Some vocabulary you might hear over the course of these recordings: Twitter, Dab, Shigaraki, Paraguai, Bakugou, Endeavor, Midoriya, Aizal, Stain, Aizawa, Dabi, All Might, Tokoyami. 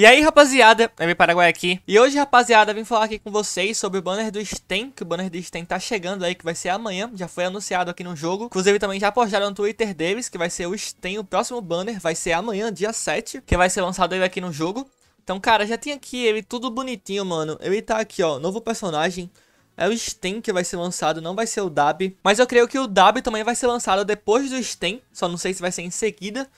E aí, rapaziada, é meu Paraguai aqui. E hoje, rapaziada, vim falar aqui com vocês sobre o banner do Stain, que o banner do Stain tá chegando aí, que vai ser amanhã, já foi anunciado aqui no jogo. Inclusive, também já postaram no Twitter deles, que vai ser o Stain, o próximo banner, vai ser amanhã, dia 7, que vai ser lançado ele aqui no jogo. Então, cara, já tem aqui ele tudo bonitinho, mano. Ele tá aqui, ó, novo personagem. É o Stain que vai ser lançado, não vai ser o Dab. Mas eu creio que o Dab também vai ser lançado depois do Stain, só não sei se vai ser em seguida.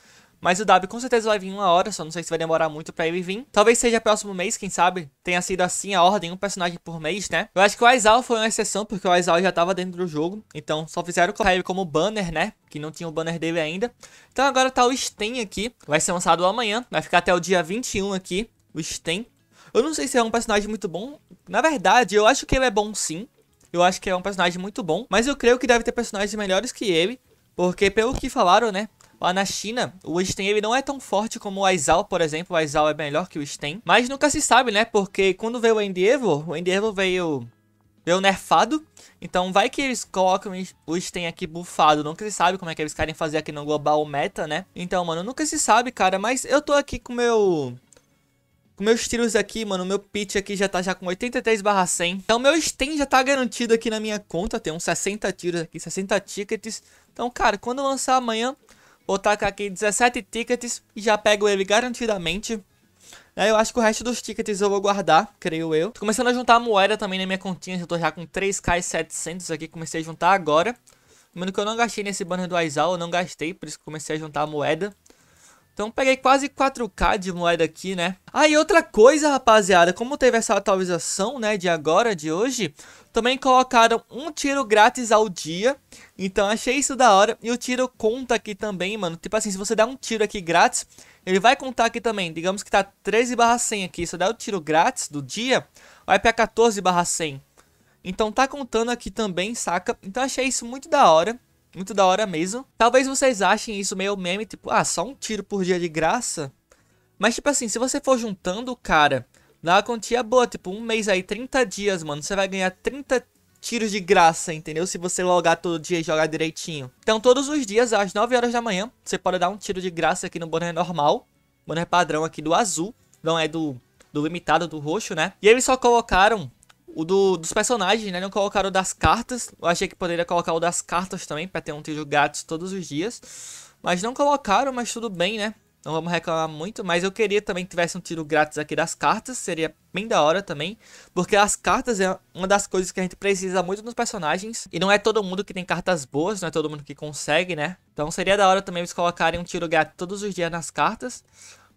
Mas o Dabi com certeza vai vir uma hora, só não sei se vai demorar muito pra ele vir. Talvez seja próximo mês, quem sabe? Tenha sido assim a ordem, um personagem por mês, né? Eu acho que o Aizal foi uma exceção, porque o Aizal já tava dentro do jogo. Então só fizeram colocar ele como banner, né? Que não tinha o banner dele ainda. Então agora tá o Stain aqui. Vai ser lançado amanhã. Vai ficar até o dia 21 aqui, o Stain. Eu não sei se é um personagem muito bom. Na verdade, eu acho que ele é bom sim. Eu acho que é um personagem muito bom. Mas eu creio que deve ter personagens melhores que ele. Porque pelo que falaram, né? Lá na China, o Stain ele não é tão forte como o Aizal, por exemplo. O Aizal é melhor que o Stain. Mas nunca se sabe, né? Porque quando veio o Endeavor veio nerfado. Então vai que eles colocam o Stain aqui bufado. Nunca se sabe como é que eles querem fazer aqui no global meta, né? Então, mano, nunca se sabe, cara. Mas eu tô aqui com meus tiros aqui, mano. Meu pitch aqui já tá já com 83/100. Então meu Stain já tá garantido aqui na minha conta. Tem uns 60 tiros aqui, 60 tickets. Então, cara, quando lançar amanhã... vou tacar aqui 17 tickets e já pego ele garantidamente. Aí eu acho que o resto dos tickets eu vou guardar, creio eu. Tô começando a juntar a moeda também na minha continha. Já tô já com 3.700 aqui, comecei a juntar agora. Lembrando que eu não gastei nesse banner do Aizal, eu não gastei, por isso que comecei a juntar a moeda. Então peguei quase 4.000 de moeda aqui, né? Ah, e outra coisa, rapaziada, como teve essa atualização, né, de agora, de hoje... também colocaram um tiro grátis ao dia. Então achei isso da hora. E o tiro conta aqui também, mano. Tipo assim, se você der um tiro aqui grátis, ele vai contar aqui também. Digamos que tá 13/100 aqui. Se eu der o tiro grátis do dia, vai pra 14/100. Então tá contando aqui também, saca? Então achei isso muito da hora. Muito da hora mesmo. Talvez vocês achem isso meio meme. Tipo, ah, só um tiro por dia de graça. Mas tipo assim, se você for juntando, cara... dá uma quantia boa, tipo, um mês aí, 30 dias, mano. Você vai ganhar 30 tiros de graça, entendeu? Se você logar todo dia e jogar direitinho. Então, todos os dias, às 9 horas da manhã, você pode dar um tiro de graça aqui no banner normal. Banner padrão aqui do azul. Não é do limitado, do roxo, né? E eles só colocaram o dos personagens, né? Não colocaram o das cartas. Eu achei que poderia colocar o das cartas também, pra ter um tiro grátis todos os dias. Mas não colocaram, mas tudo bem, né? Não vamos reclamar muito, mas eu queria também que tivesse um tiro grátis aqui das cartas, seria bem da hora também. Porque as cartas é uma das coisas que a gente precisa muito nos personagens. E não é todo mundo que tem cartas boas, não é todo mundo que consegue, né? Então seria da hora também eles colocarem um tiro grátis todos os dias nas cartas.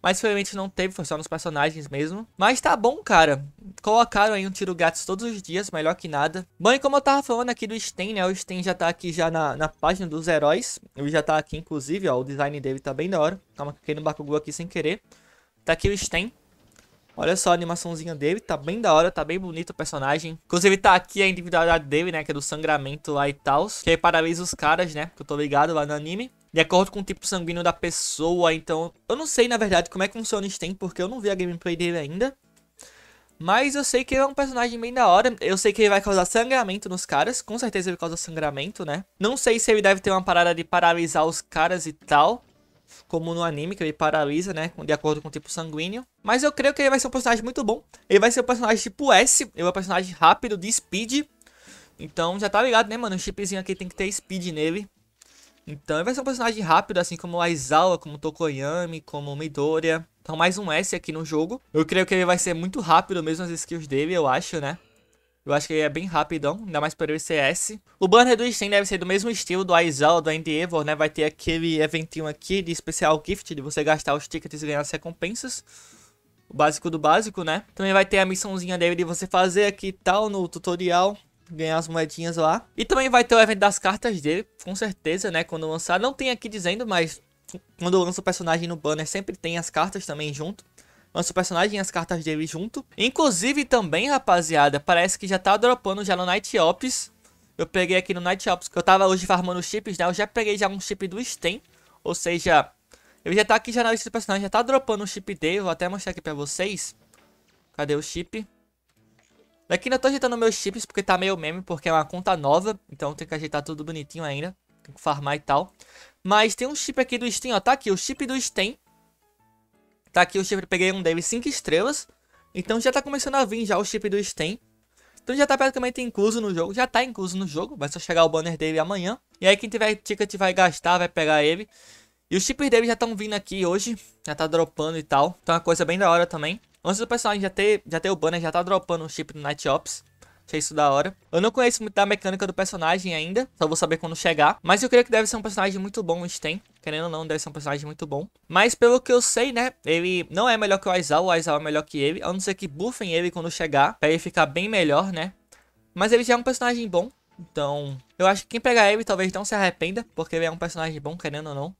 Mas infelizmente não teve, foi só nos personagens mesmo. Mas tá bom, cara. Colocaram aí um tiro grátis todos os dias, melhor que nada. Bom, e como eu tava falando aqui do Stain, né? O Stain já tá aqui já na página dos heróis. Ele já tá aqui, inclusive, ó. O design dele tá bem da hora. Calma que eu cliquei no Bakugou aqui sem querer. Tá aqui o Stain. Olha só a animaçãozinha dele. Tá bem da hora, tá bem bonito o personagem. Inclusive tá aqui a individualidade dele, né? Que é do sangramento lá e tal. Que aí paralisa os caras, né? Que eu tô ligado lá no anime. De acordo com o tipo sanguíneo da pessoa, então... eu não sei, na verdade, como é que funciona o Stain, porque eu não vi a gameplay dele ainda. Mas eu sei que ele é um personagem bem da hora. Eu sei que ele vai causar sangramento nos caras. Com certeza ele causa sangramento, né? Não sei se ele deve ter uma parada de paralisar os caras e tal. Como no anime, que ele paralisa, né? De acordo com o tipo sanguíneo. Mas eu creio que ele vai ser um personagem muito bom. Ele vai ser um personagem tipo S. Ele é um personagem rápido, de speed. Então já tá ligado, né, mano? O chipzinho aqui tem que ter speed nele. Então ele vai ser um personagem rápido, assim como o Aizawa, como o Tokoyami, como o Midoriya. Então mais um S aqui no jogo. Eu creio que ele vai ser muito rápido mesmo as skills dele, eu acho, né? Eu acho que ele é bem rapidão, ainda mais por ele ser S. O banner do Stain deve ser do mesmo estilo do Aizawa, do Endeavor, né? Vai ter aquele eventinho aqui de especial gift, de você gastar os tickets e ganhar as recompensas. O básico do básico, né? Também vai ter a missãozinha dele de você fazer aqui e tal no tutorial. Ganhar as moedinhas lá. E também vai ter o evento das cartas dele, com certeza, né? Quando lançar, não tem aqui dizendo, mas quando lança o personagem no banner, sempre tem as cartas também junto. Lança o personagem e as cartas dele junto. Inclusive também, rapaziada, parece que já tá dropando já no Night Ops. Eu peguei aqui no Night Ops, que eu tava hoje farmando chips, né? Eu já peguei já um chip do Stain, ou seja, ele já tá aqui já na lista do personagem, já tá dropando o chip dele. Vou até mostrar aqui pra vocês. Cadê o chip? Daqui ainda tô ajeitando meus chips porque tá meio meme, porque é uma conta nova. Então tem que ajeitar tudo bonitinho ainda. Tem que farmar e tal. Mas tem um chip aqui do Stain, ó. Tá aqui, o chip do Stain. Tá aqui o chip, peguei um Dabi 5 estrelas. Então já tá começando a vir já o chip do Stain. Então já tá praticamente incluso no jogo. Já tá incluso no jogo. Vai só chegar o banner dele amanhã. E aí quem tiver ticket vai gastar, vai pegar ele. E os chips dele já estão vindo aqui hoje. Já tá dropando e tal. Então é uma coisa bem da hora também. Antes do personagem já ter o banner, já tá dropando o chip do Night Ops. Achei isso da hora. Eu não conheço muito da mecânica do personagem ainda. Só vou saber quando chegar. Mas eu creio que deve ser um personagem muito bom o Stain. Querendo ou não, deve ser um personagem muito bom. Mas pelo que eu sei, né? Ele não é melhor que o Aizawa. O Aizawa é melhor que ele. A não ser que buffem ele quando chegar. Pra ele ficar bem melhor, né? Mas ele já é um personagem bom. Então, eu acho que quem pegar ele talvez não se arrependa. Porque ele é um personagem bom, querendo ou não.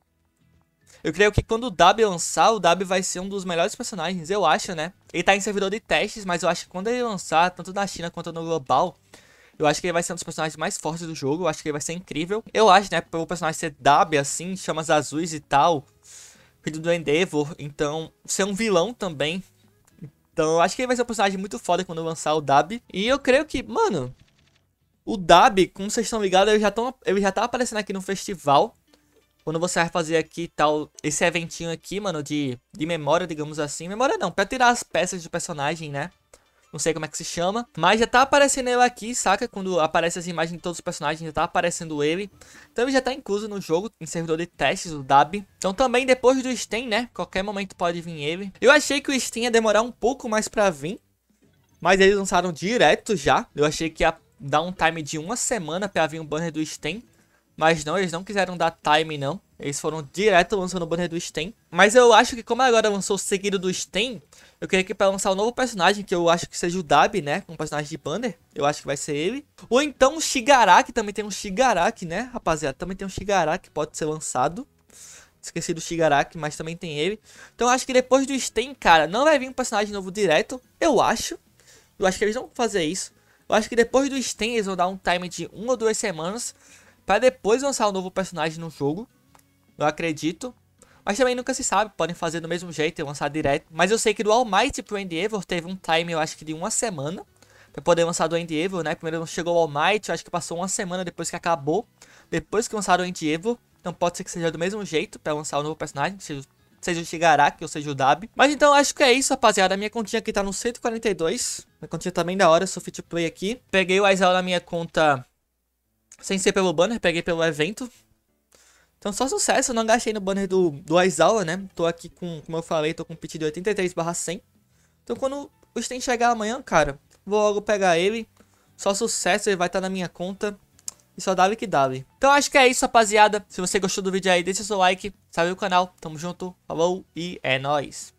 Eu creio que quando o Dab lançar, o Dab vai ser um dos melhores personagens, eu acho, né? Ele tá em servidor de testes, mas eu acho que quando ele lançar, tanto na China quanto no global, eu acho que ele vai ser um dos personagens mais fortes do jogo, eu acho que ele vai ser incrível. Eu acho, né, pelo personagem ser Dab, assim, chamas azuis e tal, filho do Endeavor, então, ser um vilão também. Então, eu acho que ele vai ser um personagem muito foda quando lançar o Dab. E eu creio que, mano, o Dab, como vocês estão ligados, ele já tá aparecendo aqui no festival. Quando você vai fazer aqui tal, esse eventinho aqui, mano, de memória, digamos assim. Memória não, pra tirar as peças do personagem, né? Não sei como é que se chama. Mas já tá aparecendo ele aqui, saca? Quando aparece as imagens de todos os personagens, já tá aparecendo ele. Então ele já tá incluso no jogo, em servidor de testes, o Dabi. Então também depois do Stain, né? Qualquer momento pode vir ele. Eu achei que o Stain ia demorar um pouco mais pra vir. Mas eles lançaram direto já. Eu achei que ia dar um time de uma semana pra vir um banner do Stain. Mas não, eles não quiseram dar time, não. Eles foram direto lançando o banner do Stain. Mas eu acho que como agora lançou seguido do Stain, eu queria que pra lançar um novo personagem, que eu acho que seja o Dabi, né? Um personagem de banner, eu acho que vai ser ele. Ou então o Shigaraki, também tem um Shigaraki, né, rapaziada? Também tem um Shigaraki, pode ser lançado. Esqueci do Shigaraki, mas também tem ele. Então eu acho que depois do Stain, cara, não vai vir um personagem novo direto, eu acho. Eu acho que eles não vão fazer isso. Eu acho que depois do Stain eles vão dar um time de 1 ou 2 semanas... pra depois lançar um novo personagem no jogo. Eu acredito. Mas também nunca se sabe. Podem fazer do mesmo jeito e lançar direto. Mas eu sei que do All Might pro Endeavor teve um time, eu acho que de uma semana. Pra poder lançar do Endeavor, né? Primeiro chegou o All Might. Eu acho que passou uma semana depois que acabou. Depois que lançaram o Endeavor. Então pode ser que seja do mesmo jeito. Pra lançar um novo personagem. Seja o Shigaraki ou seja o Dabi. Mas então acho que é isso, rapaziada. A minha continha aqui tá no 142. Minha continha tá bem da hora. Sou fit play aqui. Peguei o Aizal na minha conta... sem ser pelo banner, peguei pelo evento. Então só sucesso, eu não gastei no banner do Aizawa, né? Tô aqui com, como eu falei, tô com um pit de 83/100. Então quando o Stain chegar amanhã, cara, vou logo pegar ele. Só sucesso, ele vai estar na minha conta. E só dá-lhe que dá-lhe. Então acho que é isso, rapaziada. Se você gostou do vídeo aí, deixa seu like, segue o canal. Tamo junto, falou e é nóis.